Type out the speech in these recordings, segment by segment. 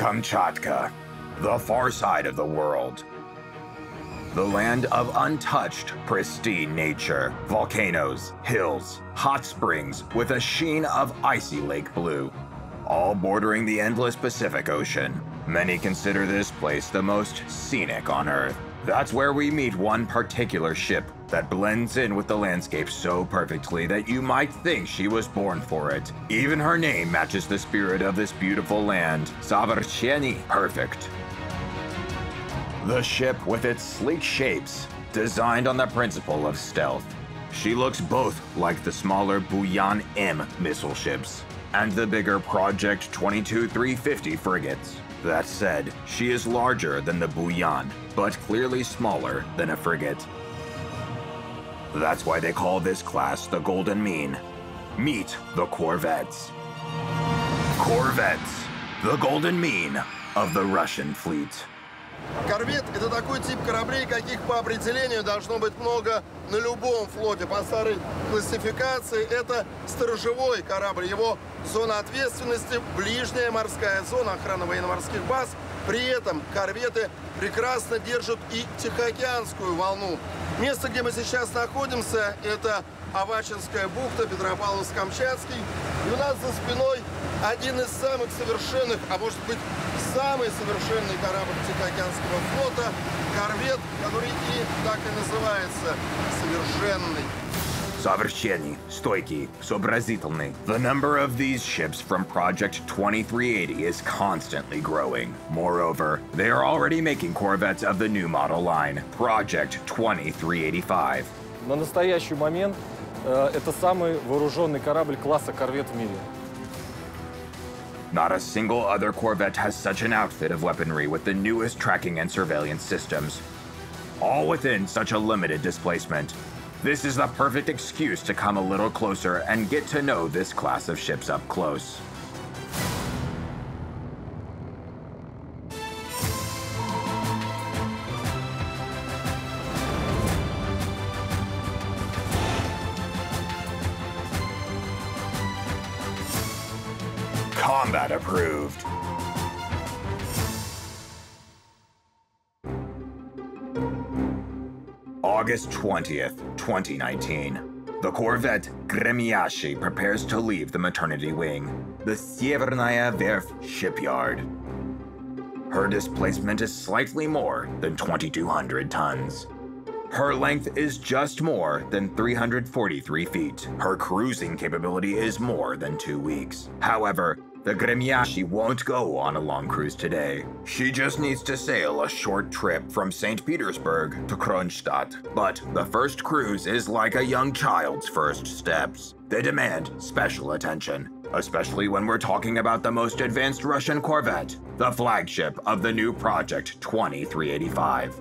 Kamchatka, the far side of the world. The land of untouched, pristine nature, volcanoes, hills, hot springs with a sheen of icy lake blue, all bordering the endless Pacific Ocean. Many consider this place the most scenic on Earth. That's where we meet one particular ship that blends in with the landscape so perfectly that you might think she was born for it. Even her name matches the spirit of this beautiful land, Savarcheni Perfect. The ship, with its sleek shapes, designed on the principle of stealth. She looks both like the smaller Buyan-M missile ships and the bigger Project 22350 frigates. That said, she is larger than the Buyan, but clearly smaller than a frigate. That's why they call this class the Golden Mean. Meet the Corvettes. Corvettes, the Golden Mean of the Russian fleet. Корвет – это такой тип кораблей, каких по определению должно быть много на любом флоте. По старой классификации это сторожевой корабль. Его зона ответственности – ближняя морская зона охраны военно-морских баз. При этом корветы прекрасно держат и Тихоокеанскую волну. Место, где мы сейчас находимся, это Авачинская бухта, Петропавловск-Камчатский. И у нас за спиной один из самых совершенных, а может быть, самый совершенный корабль Тихоокеанского флота – корвет, который и так и называется «Совершенный». Savarcheni, stoiky, sobrazitelny. The number of these ships from Project 2380 is constantly growing. Moreover, they are already making corvettes of the new model line, Project 2385. На настоящий момент это самый вооруженный корабль класса корвет в мире. Not a single other corvette has such an outfit of weaponry with the newest tracking and surveillance systems, all within such a limited displacement. This is the perfect excuse to come a little closer and get to know this class of ships up close. Combat Approved. August 20th, 2019. The corvette Gremyashchiy prepares to leave the maternity wing, the Severnaya Verf shipyard. Her displacement is slightly more than 2,200 tons. Her length is just more than 343 feet. Her cruising capability is more than 2 weeks. However, the Gremyashchiy won't go on a long cruise today. She just needs to sail a short trip from St. Petersburg to Kronstadt. But the first cruise is like a young child's first steps. They demand special attention, especially when we're talking about the most advanced Russian corvette, the flagship of the new Project 2385.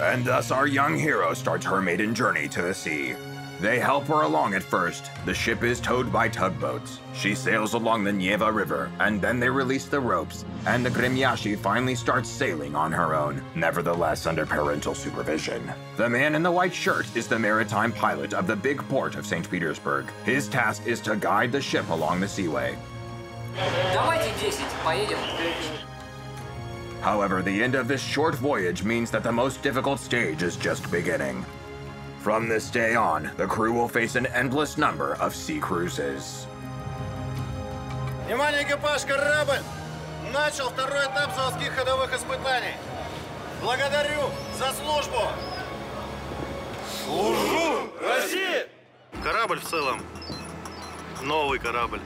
And thus our young hero starts her maiden journey to the sea. They help her along at first. The ship is towed by tugboats. She sails along the Neva River, and then they release the ropes, and the Gremyashchiy finally starts sailing on her own, nevertheless under parental supervision. The man in the white shirt is the maritime pilot of the big port of St. Petersburg. His task is to guide the ship along the seaway. However, the end of this short voyage means that the most difficult stage is just beginning. From this day on, the crew will face an endless number of sea cruises. Внимание, экипаж, корабль начал второй этап заводских ходовых испытаний. Благодарю за службу. Служу России! Корабль в целом, новый корабль.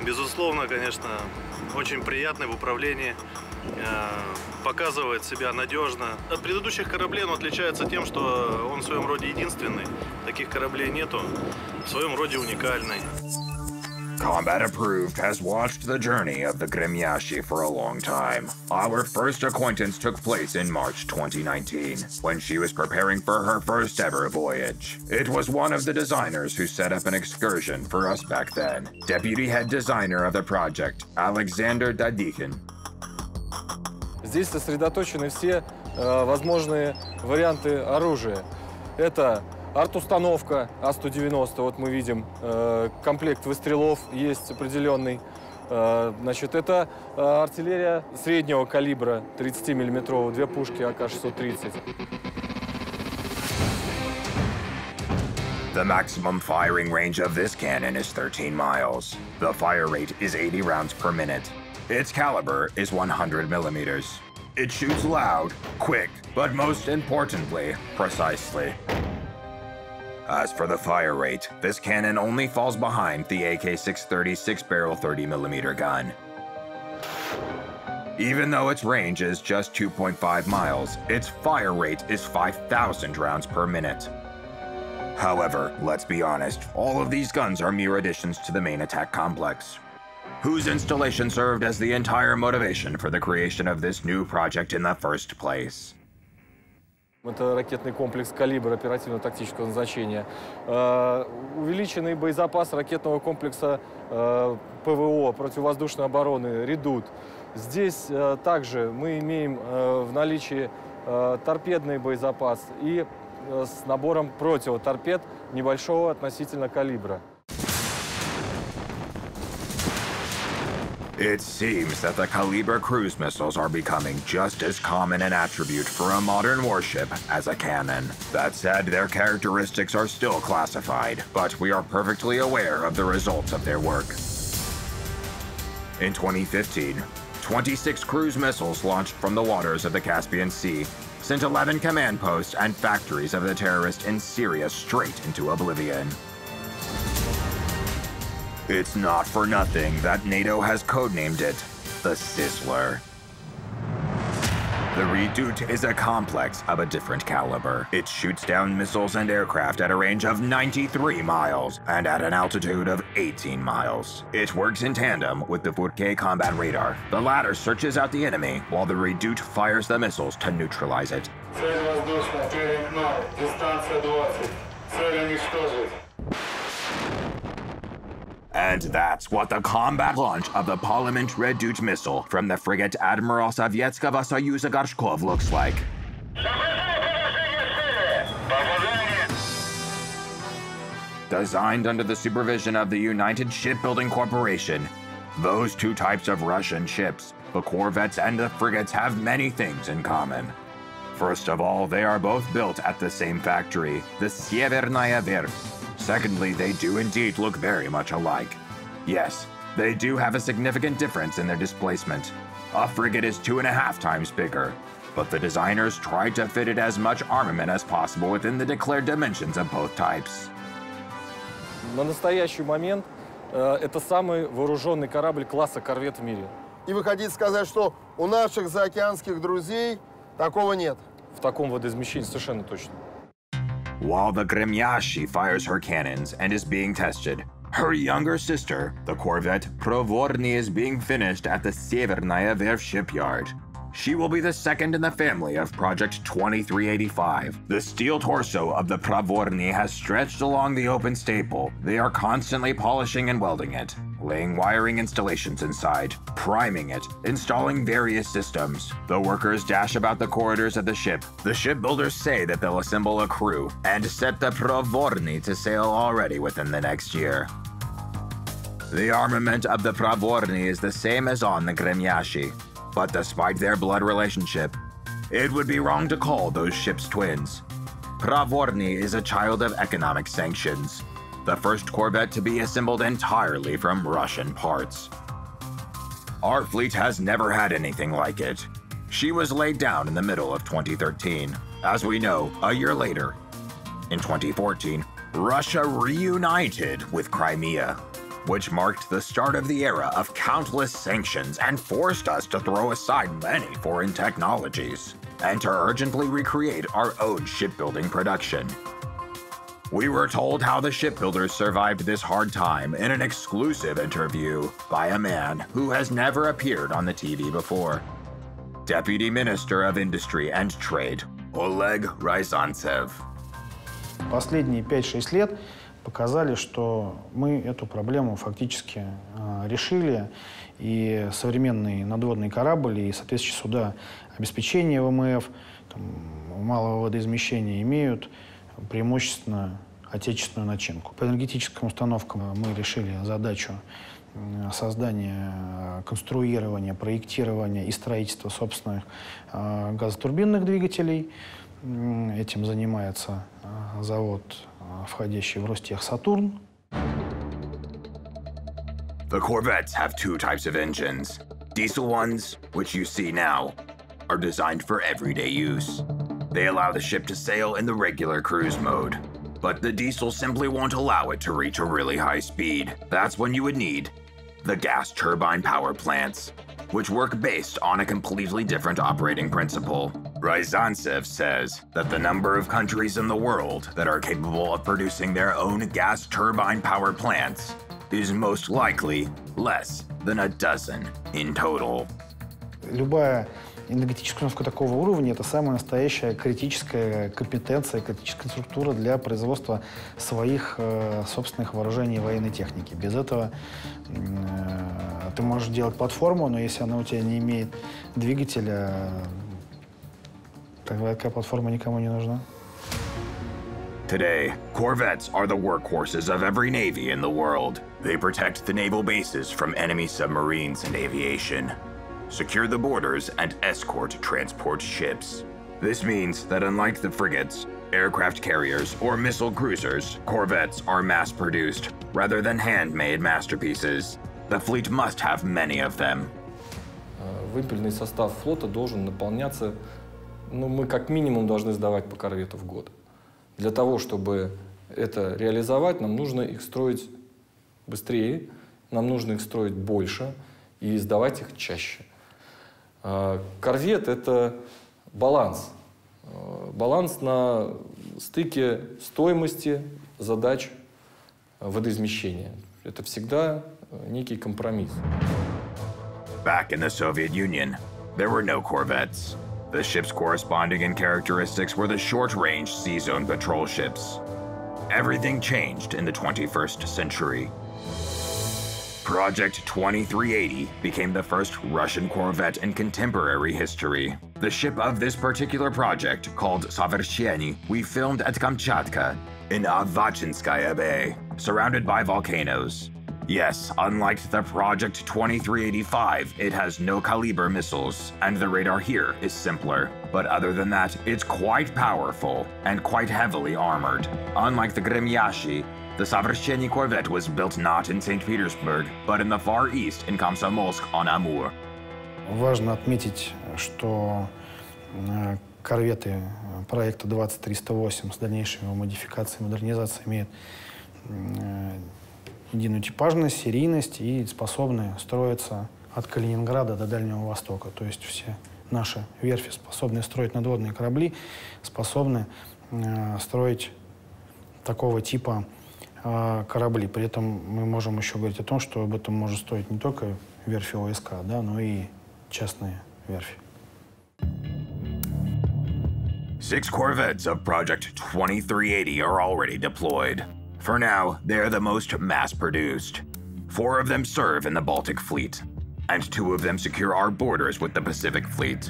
Безусловно, конечно, очень приятный в управлении. Показывает себя надежно. От предыдущих кораблей он отличается тем, что он в своем роде единственный. Таких кораблей нету. В своем роде уникальный. Combat Approved has watched the journey of the Gremyashchiy for a long time. Our first acquaintance took place in March 2019, when she was preparing for her first ever voyage. It was one of the designers who set up an excursion for us back then. Deputy head designer of the project, Alexander Dadikhin. Здесь сосредоточены все возможные варианты оружия. Это Арт-установка А-190, вот мы видим, комплект выстрелов есть определенный. Значит, это артиллерия среднего калибра, 30-миллиметрового, две пушки АК-630. The maximum firing range of this cannon is 13 miles. The fire rate is 80 rounds per minute. Its caliber is 100 millimeters. It shoots loud, quick, but most importantly, precisely. As for the fire rate, this cannon only falls behind the AK-630 6-barrel 30mm gun. Even though its range is just 2.5 miles, its fire rate is 5,000 rounds per minute. However, let's be honest, all of these guns are mere additions to the main attack complex, whose installation served as the entire motivation for the creation of this new project in the first place. Это ракетный комплекс «Калибр» оперативно-тактического назначения. Увеличенный боезапас ракетного комплекса ПВО, противовоздушной обороны «Редут». Здесь также мы имеем в наличии торпедный боезапас и с набором противоторпед небольшого относительно калибра. It seems that the Kalibr cruise missiles are becoming just as common an attribute for a modern warship as a cannon. That said, their characteristics are still classified, but we are perfectly aware of the results of their work. In 2015, 26 cruise missiles launched from the waters of the Caspian Sea sent 11 command posts and factories of the terrorists in Syria straight into oblivion. It's not for nothing that NATO has codenamed it the Sizzler. The Redoute is a complex of a different caliber. It shoots down missiles and aircraft at a range of 93 miles and at an altitude of 18 miles. It works in tandem with the Furke combat radar. The latter searches out the enemy, while the Redoute fires the missiles to neutralize it. And that's what the combat launch of the Parliament Redoute missile from the frigate Admiral Sovetskого Союза Gorshkov looks like. Designed under the supervision of the United Shipbuilding Corporation, those two types of Russian ships, the corvettes and the frigates, have many things in common. First of all, they are both built at the same factory, the Severnaya Verf. Secondly, they do indeed look very much alike. Yes, they do have a significant difference in their displacement. A frigate is 2.5 times bigger, but the designers tried to fit it as much armament as possible within the declared dimensions of both types. На настоящий момент это самый вооруженный корабль класса корвет в мире. И вы хотите сказать, что у наших заокеанских друзей такого нет? В таком водоизмещении совершенно точно. While the Gremyashchiy fires her cannons and is being tested, her younger sister, the corvette Provorny, is being finished at the Severnaya Verf shipyard. She will be the second in the family of Project 2385. The steel torso of the Provorny has stretched along the open staple. They are constantly polishing and welding it, laying wiring installations inside, priming it, installing various systems. The workers dash about the corridors of the ship. The shipbuilders say that they'll assemble a crew and set the Provorny to sail already within the next year. The armament of the Provorny is the same as on the Gremyashchiy, but despite their blood relationship, it would be wrong to call those ships twins. Provorny is a child of economic sanctions, the first corvette to be assembled entirely from Russian parts. Our fleet has never had anything like it. She was laid down in the middle of 2013. As we know, a year later, in 2014, Russia reunited with Crimea, which marked the start of the era of countless sanctions and forced us to throw aside many foreign technologies and to urgently recreate our own shipbuilding production. We were told how the shipbuilders survived this hard time in an exclusive interview by a man who has never appeared on the TV before. Deputy Minister of Industry and Trade Oleg Ryazantsev. Последние 5-6 лет показали, что мы эту проблему фактически решили, и современный надводный корабль и соответствующие суда обеспечения ВМФ малого водоизмещения имеют преимущественно отечественную начинку. По энергетическим установкам мы решили задачу создания, конструирования, проектирования и строительства собственных газотурбинных двигателей. Этим занимается завод, входящий в Ростех «Сатурн». The Corvettes have two types of engines. Diesel ones, which you see now, are designed for everyday use. They allow the ship to sail in the regular cruise mode. But the diesel simply won't allow it to reach a really high speed. That's when you would need the gas turbine power plants, which work based on a completely different operating principle. Ryazantsev says that the number of countries in the world that are capable of producing their own gas turbine power plants is most likely less than a dozen in total. Любая энергетическая установка такого уровня – это самая настоящая критическая компетенция, критическая структура для производства своих собственных вооружений и военной техники. Без этого ты можешь делать платформу, но если она у тебя не имеет двигателя, тогда такая платформа никому не нужна. Today, corvettes are the workhorses of every navy in the world. They protect the naval bases from enemy submarines and aviation, secure the borders, and escort transport ships. This means that unlike the frigates, aircraft carriers, or missile cruisers, corvettes are mass-produced rather than handmade masterpieces. The fleet must have many of them. Выпильный состав флота должен наполняться, ну, мы как минимум должны сдавать по корвету в год. Для того, чтобы это реализовать, нам нужно их строить быстрее, нам нужно их строить больше и сдавать их чаще. Корвет — это баланс. Баланс на стыке стоимости, задач, водоизмещения. Это всегда некий компромисс. Back in the Soviet Union, there were no corvettes. The ships corresponding in characteristics were the short-range sea-zone patrol ships. Everything changed in the 21st century. Project 2380 became the first Russian corvette in contemporary history. The ship of this particular project, called Savarcheni, we filmed at Kamchatka in Avachinsky Bay, surrounded by volcanoes. Yes, unlike the Project 2385, it has no Kalibr missiles, and the radar here is simpler. But other than that, it's quite powerful and quite heavily armored. Unlike the Gremyashchiy, the Sovershenny corvette was built not in St. Petersburg, but in the Far East, in Komsomolsk on Amur. Важно отметить, что корветы проекта 2308 с дальнейшими модификациями и модернизацией имеют единую типажность, серийность и способны строиться от Калининграда до Дальнего Востока. То есть все наши верфи, способные строить надводные корабли, способны строить такого типа корабли. При этом мы можем еще говорить о том, что об этом может стоить не только верфи ОСК, да, но и частные верфи. Six corvettes of Project 2380 are already deployed. For now, they are the most mass-produced. Four of them serve in the Baltic Fleet, and two of them secure our borders with the Pacific Fleet.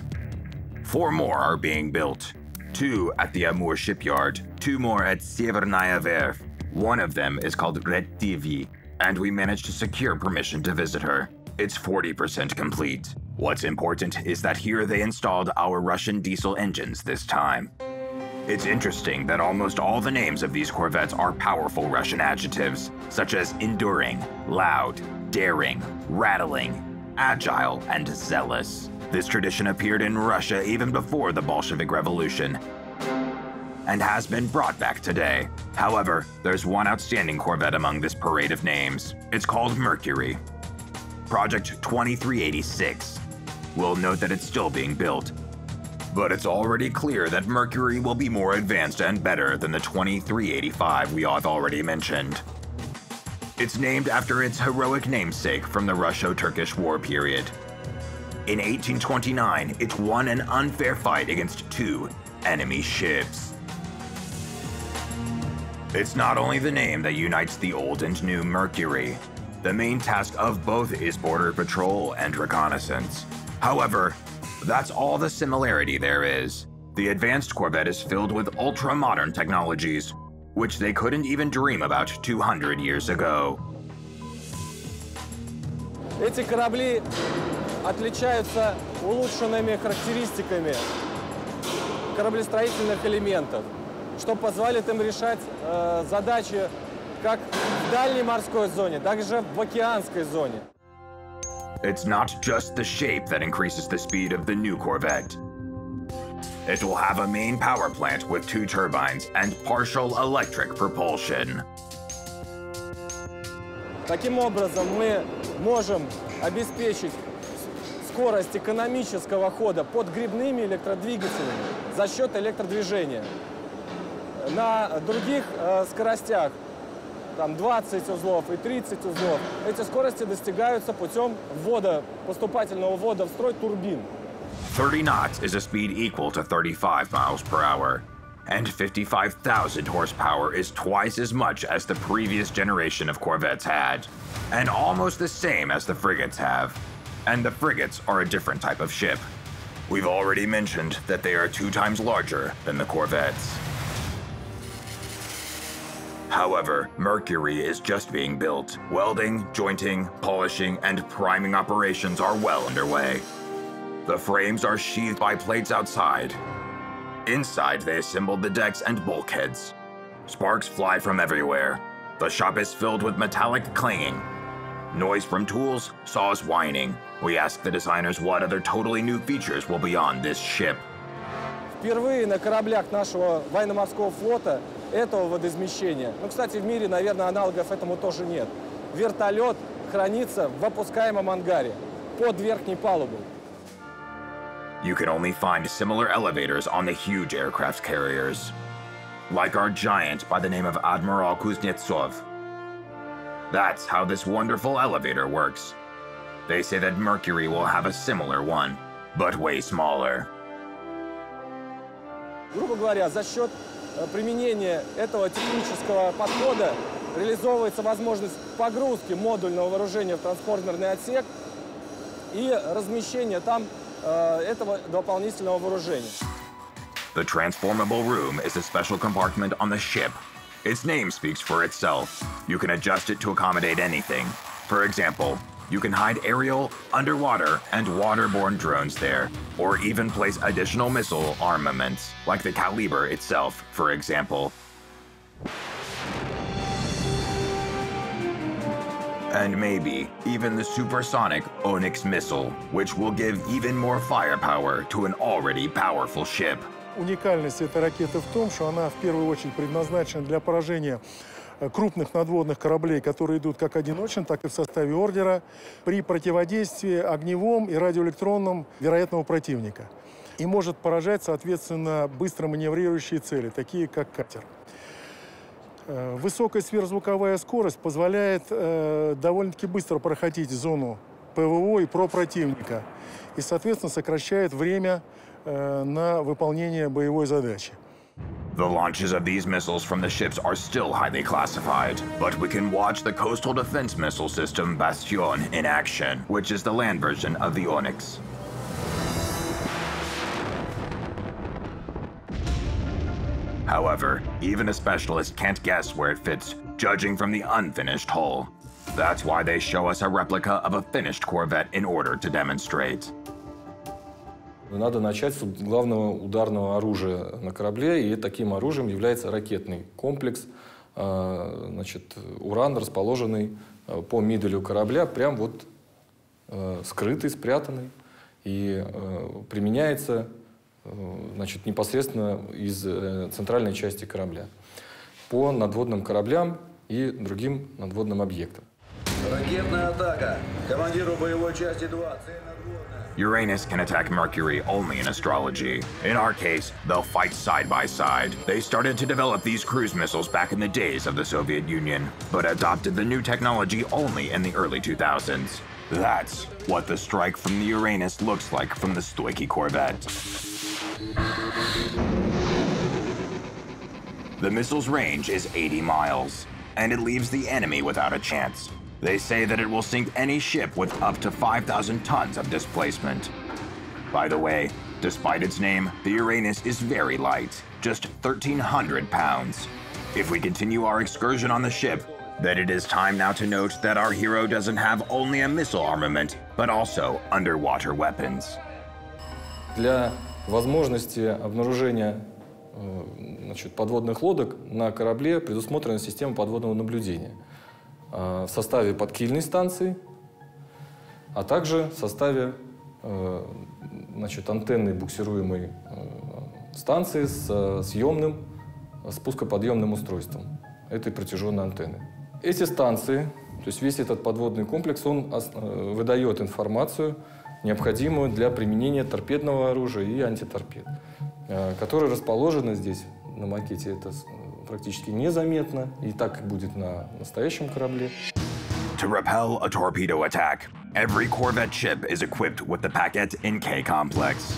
Four more are being built, two at the Amur shipyard, two more at Severnaya Verf. One of them is called Redoute, and we managed to secure permission to visit her. It's 40% complete. What's important is that here they installed our Russian diesel engines this time. It's interesting that almost all the names of these corvettes are powerful Russian adjectives, such as enduring, loud, daring, rattling, agile, and zealous. This tradition appeared in Russia even before the Bolshevik Revolution, and has been brought back today. However, there's one outstanding corvette among this parade of names. It's called Mercury. Project 2386. We'll note that it's still being built, but it's already clear that Mercury will be more advanced and better than the 2385 we have already mentioned. It's named after its heroic namesake from the Russo-Turkish War period. In 1829, it won an unfair fight against two enemy ships. It's not only the name that unites the old and new Mercury. The main task of both is border patrol and reconnaissance. However, that's all the similarity there is. The advanced corvette is filled with ultra-modern technologies, which they couldn't even dream about 200 years ago. Эти корабли отличаются улучшенными характеристиками кораблестроительных элементов, что позволит им решать задачи как в дальней морской зоне, так же в океанской зоне. It's not just the shape that increases the speed of the new corvette. It will have a main power plant with 2 turbines and partial electric propulsion. Таким образом, мы можем обеспечить скорость экономического хода под гребными электродвигателями за счет электродвижения. На других скоростях, там 20 узлов и 30 узлов, эти скорости достигаются путем ввода, поступательного ввода в строй турбин. 30 knots is a speed equal to 35 miles per hour, and 55,000 horsepower is twice as much as the previous generation of corvettes had, and almost the same as the frigates have. And the frigates are a different type of ship. We've already mentioned that they are 2 times larger than the corvettes. However, Mercury is just being built. Welding, jointing, polishing, and priming operations are well underway. The frames are sheathed by plates outside. Inside, they assembled the decks and bulkheads. Sparks fly from everywhere. The shop is filled with metallic clanging. Noise from tools, saws whining. We ask the designers what other totally new features will be on this ship. Впервые на кораблях нашего военно-морского флота этого водоизмещения, ну, кстати, в мире, наверное, аналогов этому тоже нет, вертолет хранится в опускаемом ангаре под верхней палубой. You can only find similar elevators on the huge aircraft carriers, like our giant by the name of Admiral Kuznetsov. That's how this wonderful elevator works. They say that Mercury will have a similar one, but way smaller. Грубо говоря, за счет применения этого технического подхода реализовывается возможность погрузки модульного вооружения в трансформерный отсек и размещения там этого дополнительного вооружения. The transformable room is a special compartment on the ship. Its name speaks for itself. You can adjust it to accommodate anything. For example, you can hide aerial, underwater, and waterborne drones there, or even place additional missile armaments, like the Kalibr itself, for example. And maybe even the supersonic Onyx missile, which will give even more firepower to an already powerful ship. Уникальность этой ракеты в том, что она в первую очередь предназначена для поражения крупных надводных кораблей, которые идут как одиночно, так и в составе ордера, при противодействии огневым и радиоэлектронным вероятного противника. И может поражать, соответственно, быстро маневрирующие цели, такие как катер. Высокая сверхзвуковая скорость позволяет довольно-таки быстро проходить зону ПВО и ПРО противника и, соответственно, сокращает время на выполнение боевой задачи. The launches of these missiles from the ships are still highly classified, but we can watch the coastal defense missile system Bastion in action, which is the land version of the Onyx. However, even a specialist can't guess where it fits, judging from the unfinished hull. That's why they show us a replica of a finished corvette in order to demonstrate. Надо начать с главного ударного оружия на корабле, и таким оружием является ракетный комплекс, значит, «Уран», расположенный по мидолю корабля, прям вот скрытый, спрятанный, и применяется, значит, непосредственно из центральной части корабля по надводным кораблям и другим надводным объектам. Ракетная атака. Командиру боевой части 2. Цель надводная. Uranus can attack Mercury only in astrology. In our case, they'll fight side by side. They started to develop these cruise missiles back in the days of the Soviet Union, but adopted the new technology only in the early 2000s. That's what the strike from the Uranus looks like from the Stoyki corvette. The missile's range is 80 miles, and it leaves the enemy without a chance. They say that it will sink any ship with up to 5,000 tons of displacement. By the way, Despite its name, the Uranus is very light, just 1,300 pounds. If we continue our excursion on the ship, then it is time now to note that our hero doesn't have only a missile armament, but also underwater weapons. Для возможности обнаружения подводных лодок на корабле предусмотрена система подводного наблюдения в составе подкильной станции, а также в составе антенной буксируемой станции с съемным спускоподъемным устройством этой протяженной антенны. Эти станции, то есть весь этот подводный комплекс, он выдает информацию, необходимую для применения торпедного оружия и антиторпед, которые расположены здесь на макете. Это практически незаметно, и так будет на настоящем корабле. To repel a torpedo attack, every corvette ship is equipped with the Paquette NK complex.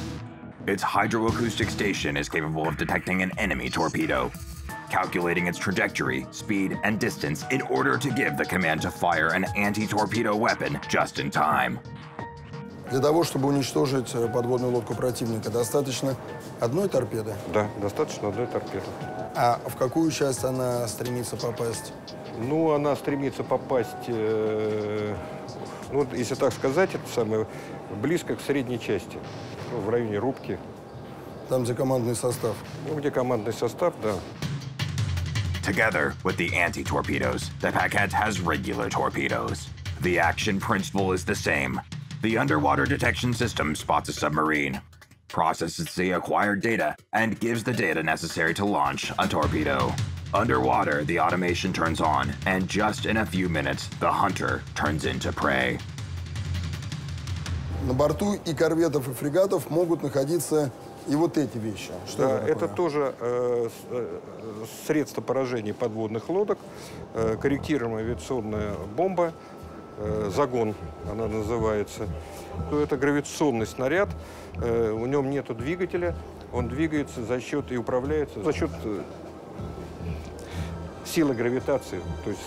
Its hydroacoustic station is capable of detecting an enemy torpedo, calculating its trajectory, speed, and distance in order to give the command to fire an anti-torpedo weapon just in time. Для того, чтобы уничтожить подводную лодку противника, достаточно одной торпеды? Да, достаточно одной торпеды. А в какую часть она стремится попасть? Ну, она стремится попасть, если так сказать, это самое, близко к средней части, в районе рубки. Там, где командный состав? Ну, где командный состав, да. Together with the anti-torpedoes, the Paquette has regular torpedoes. The action principle is the same. The underwater detection system spots a submarine, processes the acquired data, and gives the data necessary to launch a torpedo. Underwater, the automation turns on, and just in a few minutes, the hunter turns into prey. На борту и корветов, и фрегатов могут находиться и вот эти вещи. Да, это тоже средство поражения подводных лодок, корректируемая авиационная бомба, загон она называется. Это гравитационный снаряд, у нем нету двигателя, он двигается за счет и управляется за счет силы гравитации, то есть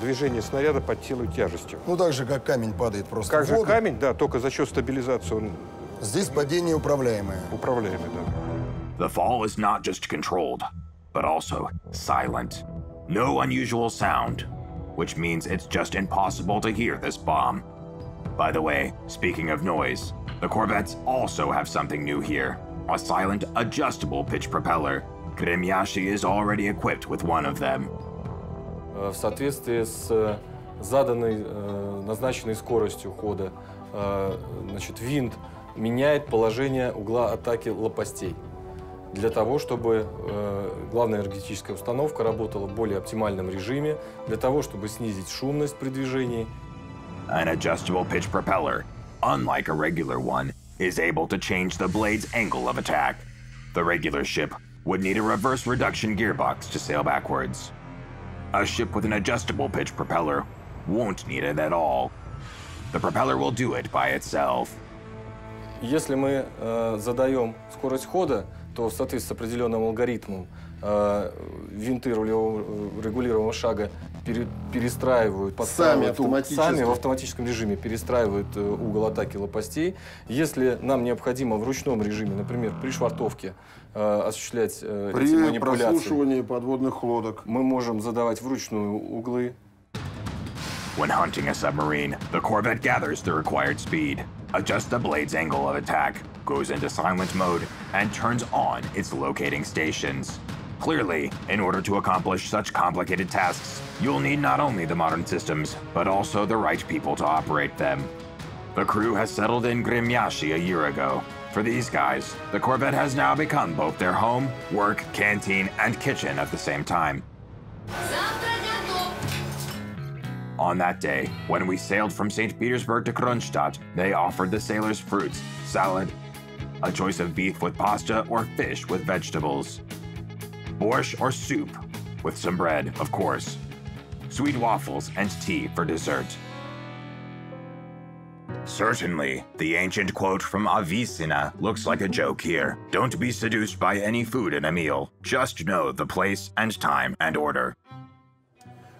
движение снаряда под силой тяжести. Ну, так же, как камень падает просто в воду. Как же камень, да, только за счет стабилизации он... Здесь падение управляемое. Управляемое, да. The fall is not just controlled, but also silent. No unusual sound, which means it's just impossible to hear this bomb. By the way, speaking of noise, the Corvettes also have something new here, a silent adjustable pitch propeller. Gremyashchiy is already equipped with one of them. В соответствии с заданной, назначенной скоростью хода, винт меняет положение угла атаки лопастей для того, чтобы главная энергетическая установка работала в более оптимальном режиме, для того, чтобы снизить шумность при движении. An adjustable pitch propeller, unlike a regular one, is able to change the blade's angle of attack. The regular ship would need a reverse reduction gearbox to sail backwards. A ship with an adjustable pitch propeller won't need it at all. The propeller will do it by itself. Если мы задаем скорость хода, то в соответствии с определенным алгоритмом винты рулевого регулируемого шага перестраивают сами в автоматическом режиме перестраивают угол атаки лопастей. Если нам необходимо в ручном режиме, например, при швартовке осуществлять эти манипуляции, при прослушивании подводных лодок, мы можем задавать вручную углы. When hunting a submarine, the Corvette gathers the required speed, adjusts the blade's angle of attack, goes into silent mode, and turns on its locating stations. Clearly, in order to accomplish such complicated tasks, you'll need not only the modern systems, but also the right people to operate them. The crew has settled in Gremyashchiy a year ago. For these guys, the Corvette has now become both their home, work, canteen, and kitchen at the same time. On that day, when we sailed from St. Petersburg to Kronstadt, they offered the sailors fruits, salad, a choice of beef with pasta or fish with vegetables, borscht or soup, with some bread, of course, sweet waffles and tea for dessert. Certainly, the ancient quote from Avicenna looks like a joke here. Don't be seduced by any food in a meal. Just know the place and time and order.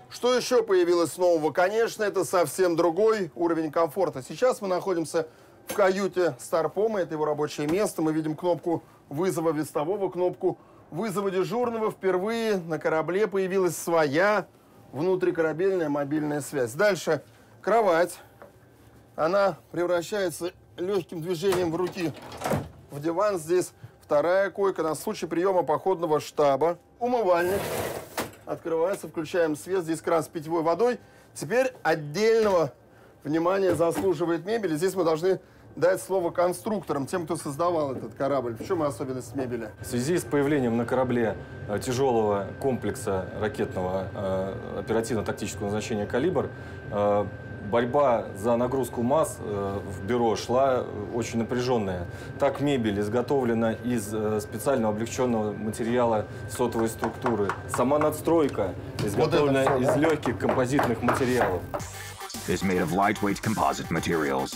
Что еще появилось нового? Конечно, это совсем другой уровень комфорта. Сейчас мы находимся в каюте старпома, это его рабочее место. Мы видим кнопку вызова вестового, кнопку вызова дежурного. Впервые на корабле появилась своя внутрикорабельная мобильная связь. Дальше кровать. Она превращается легким движением в руки в диван. Здесь вторая койка на случай приема походного штаба. Умывальник открывается, включаем свет. Здесь кран с питьевой водой. Теперь отдельного внимания заслуживает мебель. И здесь мы должны дать слово конструкторам, тем, кто создавал этот корабль. В чем особенность мебели? В связи с появлением на корабле тяжелого комплекса ракетного оперативно-тактического назначения «Калибр», борьба за нагрузку масс в бюро шла очень напряженная. Так, мебель изготовлена из специально облегченного материала сотовой структуры. Сама надстройка изготовлена из легких композитных материалов. Is made of lightweight composite materials.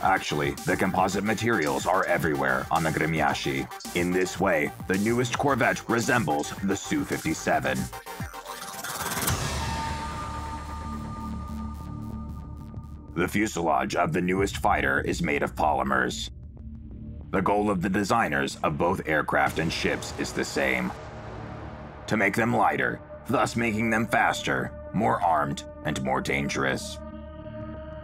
Actually, the composite materials are everywhere on the Gremyashchiy. In this way, the newest Corvette resembles the Su-57. The fuselage of the newest fighter is made of polymers. The goal of the designers of both aircraft and ships is the same. To make them lighter, thus making them faster, more armed, and more dangerous.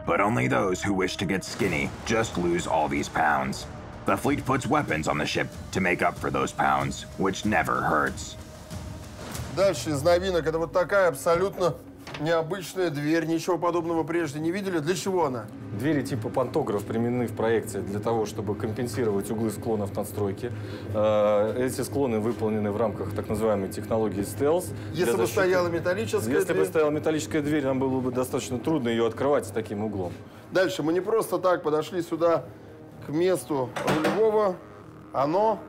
But only those who wish to get skinny just lose all these pounds. The fleet puts weapons on the ship to make up for those pounds, which never hurts. Дальше из новинок это вот такая абсолютно необычная дверь, ничего подобного прежде не видели. Для чего она? Двери типа пантограф применены в проекте для того, чтобы компенсировать углы склонов надстройки. Эти склоны выполнены в рамках так называемой технологии стелс. Если бы стояла металлическая дверь... Если бы стояла металлическая дверь, нам было бы достаточно трудно ее открывать с таким углом. Дальше. Мы не просто так подошли сюда к месту рулевого. Оно...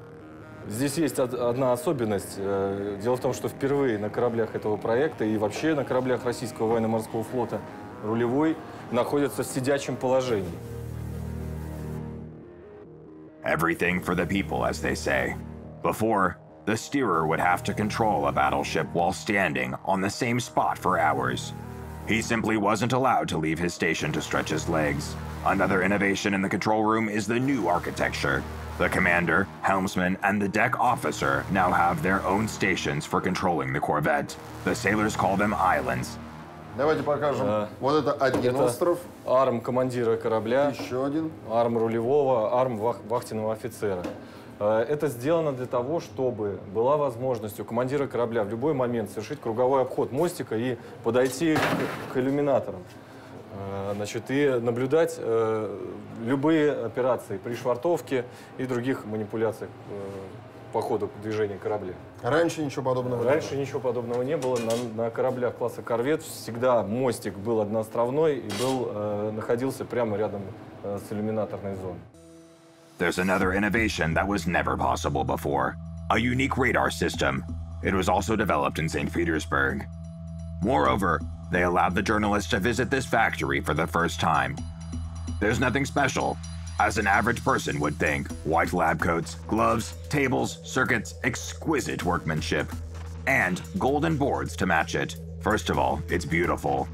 Здесь есть одна особенность. Дело в том, что впервые на кораблях этого проекта и вообще на кораблях Российского военно-морского флота рулевой находится в сидячем положении. Everything for the people, as they say. Before, the steerer would have to control a battleship while standing on the same spot for hours. He simply wasn't allowed to leave his station to stretch his legs. Another innovation in the control room is the new architecture. The commander, helmsman, and the deck officer now have their own stations for controlling the Corvette. The sailors call them islands. Давайте покажем. Вот это один остров. Арм командира корабля. Еще один. Арм рулевого, арм вахтенного офицера. Это сделано для того, чтобы была возможность у командира корабля в любой момент совершить круговой обход мостика и подойти к иллюминаторам. Значит, и наблюдать любые операции при швартовке и других манипуляциях по ходу движения корабля. Раньше ничего подобного не было? Раньше ничего подобного не было. На кораблях класса «Корвет» всегда мостик был одноостровной и был, находился прямо рядом с иллюминаторной зоной. There's another innovation that was never possible before. A unique radar system. It was also developed in St. Petersburg. Moreover, they allowed the journalists to visit this factory for the first time. There's nothing special. As an average person would think, white lab coats, gloves, tables, circuits, exquisite workmanship, and golden boards to match it. First of all, it's beautiful.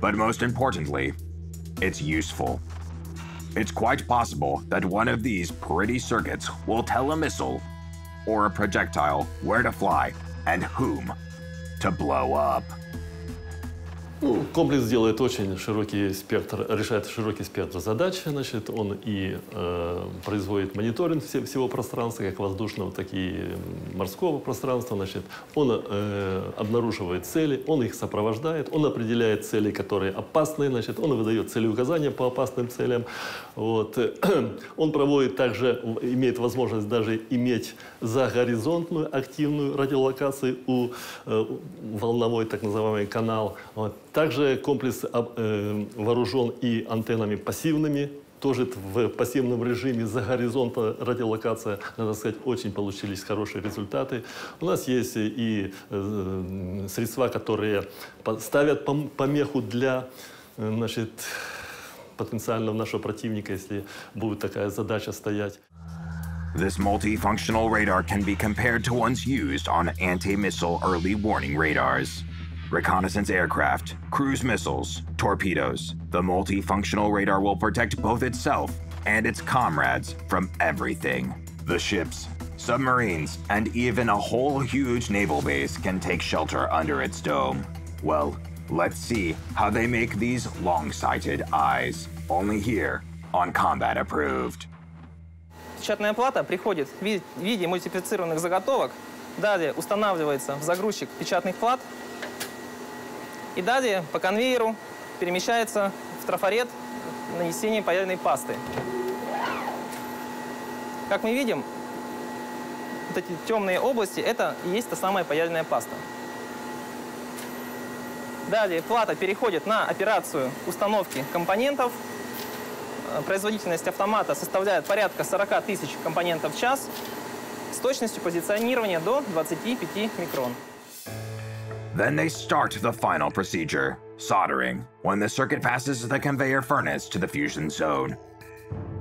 But most importantly, it's useful. It's quite possible that one of these pretty circuits will tell a missile or a projectile where to fly and whom to blow up. Ну, комплекс делает очень широкий спектр, решает широкий спектр задач. Значит, он и производит мониторинг всего пространства, как воздушного, так и морского пространства. Значит, он обнаруживает цели, он их сопровождает, он определяет цели, которые опасны, значит, он выдает целеуказания по опасным целям. Вот. Он проводит также, имеет возможность даже иметь загоризонтную активную радиолокацию у волновой, так называемый канал. Вот. Также комплекс вооружен и антеннами пассивными, тоже в пассивном режиме за горизонта радиолокация, надо сказать, очень получились хорошие результаты. У нас есть и средства, которые ставят помеху для, значит, потенциального нашего противника, если будет такая задача стоять. This multifunctional radar can be compared to ones used on anti-missile early warning radars. Reconnaissance aircraft, cruise missiles, torpedoes. The multifunctional radar will protect both itself and its comrades from everything. The ships, submarines, and even a whole huge naval base can take shelter under its dome. Well, let's see how they make these long-sighted eyes. Only here on Combat Approved. Печатная плата приходит в виде мультиплицированных заготовок. Далее устанавливается в загрузчик печатных плат. И далее по конвейеру перемещается в трафарет нанесение паяльной пасты. Как мы видим, вот эти темные области – это и есть та самая паяльная паста. Далее плата переходит на операцию установки компонентов. Производительность автомата составляет порядка 40 000 компонентов в час с точностью позиционирования до 25 микрон. Then they start the final procedure, soldering, when the circuit passes the conveyor furnace to the fusion zone,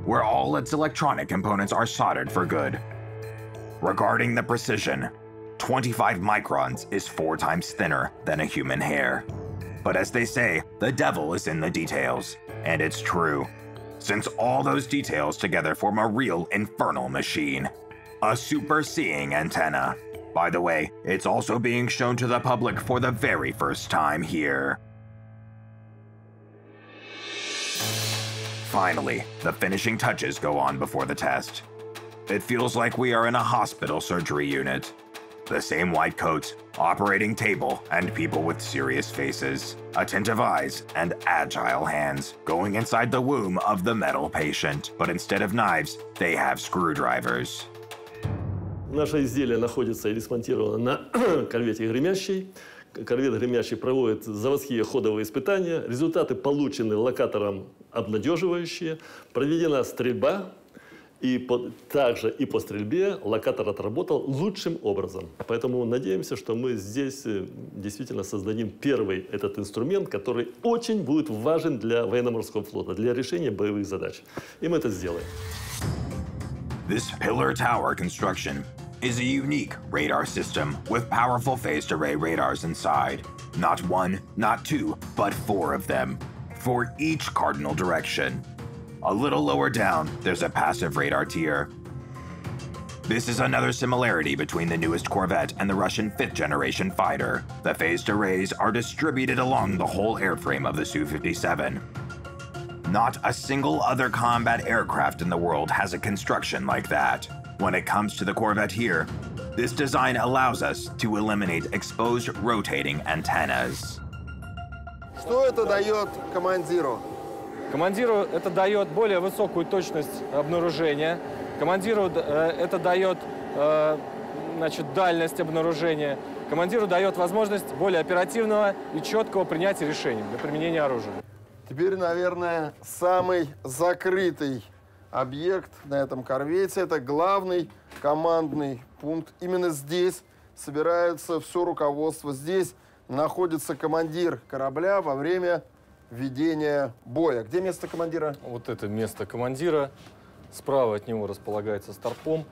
where all its electronic components are soldered for good. Regarding the precision, 25 microns is 4 times thinner than a human hair. But as they say, the devil is in the details, and it's true, since all those details together form a real infernal machine, a super-seeing antenna. By the way, it's also being shown to the public for the very first time here. Finally, the finishing touches go on before the test. It feels like we are in a hospital surgery unit. The same white coats, operating table, and people with serious faces, attentive eyes, and agile hands going inside the womb of the metal patient. But instead of knives, they have screwdrivers. Наше изделие находится или смонтировано на корвете «Гремящий». Корвет «Гремящий» проводит заводские ходовые испытания. Результаты получены локатором обнадеживающие. Проведена стрельба, и также и по стрельбе локатор отработал лучшим образом. Поэтому надеемся, что мы здесь действительно создадим первый этот инструмент, который очень будет важен для военно-морского флота, для решения боевых задач. И мы это сделаем. This pillar tower construction is a unique radar system with powerful phased array radars inside. Not one, not two, but 4 of them, for each cardinal direction. A little lower down, there's a passive radar tier. This is another similarity between the newest Corvette and the Russian 5th-generation fighter. The phased arrays are distributed along the whole airframe of the Su-57. Not a single other combat aircraft in the world has a construction like that. When it comes to the Corvette here, this design allows us to eliminate exposed rotating antennas. Что это дает командиру? Командиру это дает более высокую точность обнаружения. Командиру это дает, значит, дальность обнаружения. Командиру дает возможность более оперативного и четкого принятия решений для применения оружия. Теперь, наверное, самый закрытый объект на этом корвете – это главный командный пункт. Именно здесь собирается все руководство. Здесь находится командир корабля во время ведения боя. Где место командира? Вот это место командира. Справа от него располагается старпом.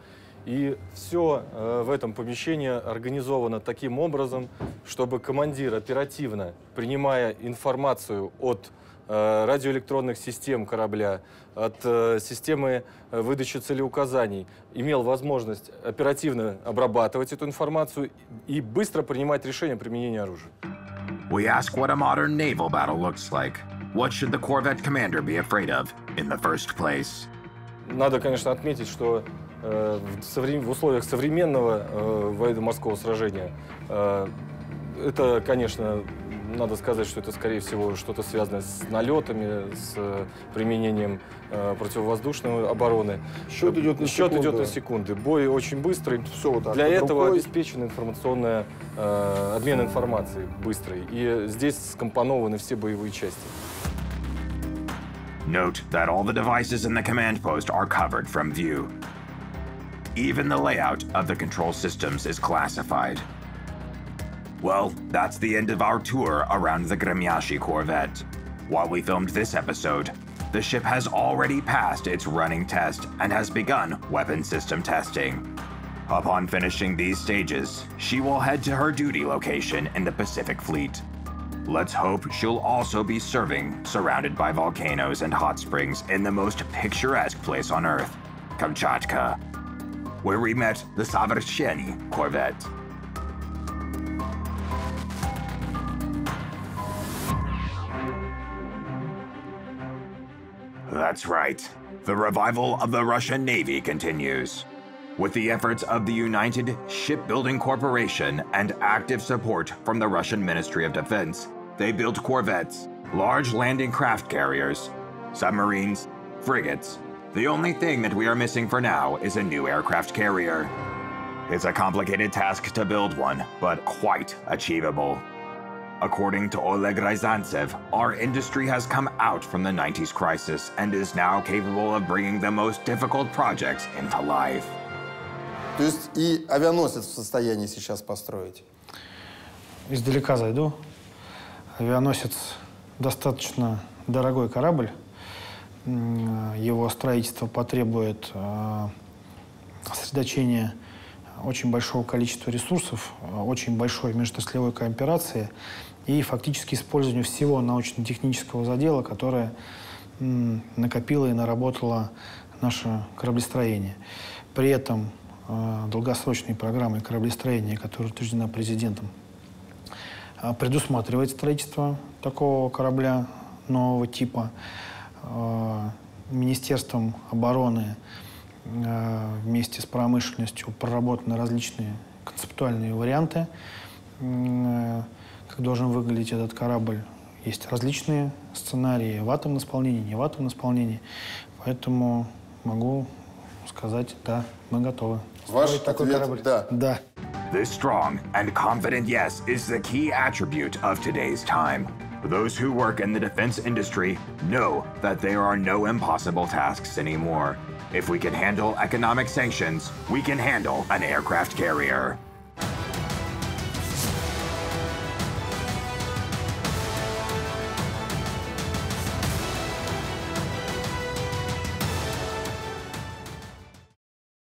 И все в этом помещении организовано таким образом, чтобы командир оперативно, принимая информацию от радиоэлектронных систем корабля, от системы выдачи целеуказаний, имел возможность оперативно обрабатывать эту информацию и быстро принимать решение о применении оружия. We ask what a modern naval battle looks like. What should the Corvette commander be afraid of in the first place? Надо, конечно, отметить, что в условиях современного военно-морского сражения это, конечно, надо сказать, что это, скорее всего, что-то связанное с налетами, с применением противовоздушной обороны. Счет идет на секунды. Бой очень быстрый. Все вот так. Для этого обеспечен информационный обмен информацией быстрый. И здесь скомпонованы все боевые части. Note that all the devices in the command post are covered from view. Even the layout of the control systems is classified. Well, that's the end of our tour around the Gremyashchiy Corvette. While we filmed this episode, the ship has already passed its running test and has begun weapon system testing. Upon finishing these stages, she will head to her duty location in the Pacific Fleet. Let's hope she'll also be serving, surrounded by volcanoes and hot springs in the most picturesque place on Earth, Kamchatka, where we met the Savarcheni Corvette. That's right. The revival of the Russian Navy continues. With the efforts of the United Shipbuilding Corporation and active support from the Russian Ministry of Defense, they built corvettes, large landing craft carriers, submarines, frigates. The only thing that we are missing for now is a new aircraft carrier. It's a complicated task to build one, but quite achievable. According to Oleg Ryazantsev, our industry has come out from the 90s crisis and is now capable of bringing the most difficult projects into life. То есть и авианосец в состоянии сейчас построить? Издалека зайду. Авианосец достаточно дорогой корабль. Его строительство потребует сосредоточения очень большого количества ресурсов, очень большой межотраслевой кооперации и фактически использованию всего научно-технического задела, которое накопило и наработало наше кораблестроение. При этом долгосрочной программой кораблестроения, которая утверждена президентом, предусматривает строительство такого корабля нового типа. Министерством обороны вместе с промышленностью проработаны различные концептуальные варианты, как должен выглядеть этот корабль. Есть различные сценарии в атомном исполнении, не в атомном исполнении, поэтому могу сказать, да, мы готовы. Ваш такой корабль? Да. Да. This strong and confident yes is the key attribute of today's time. Those who work in the defense industry know that there are no impossible tasks anymore. If we can handle economic sanctions, we can handle an aircraft carrier.